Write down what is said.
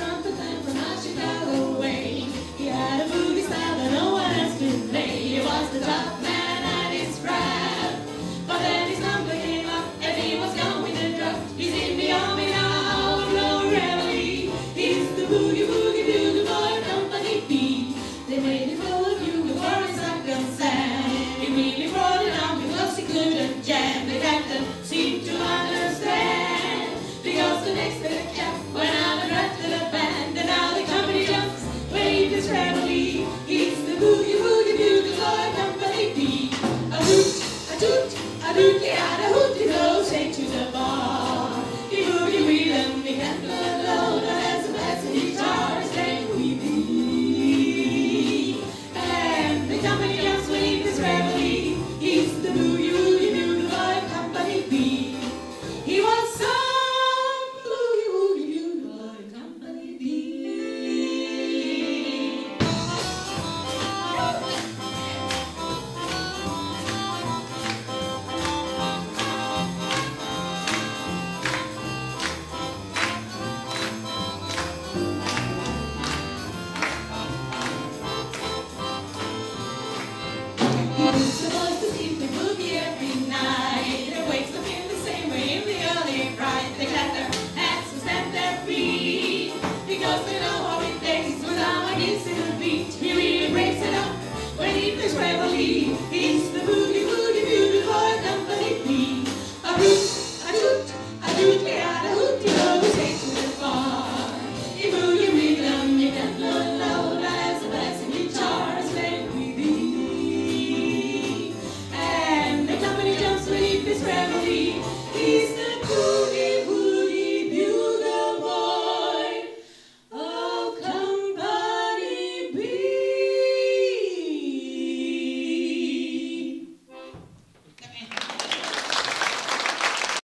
trumpet then from a Chicago way. He had a boogie style that no one else could play. It was the top.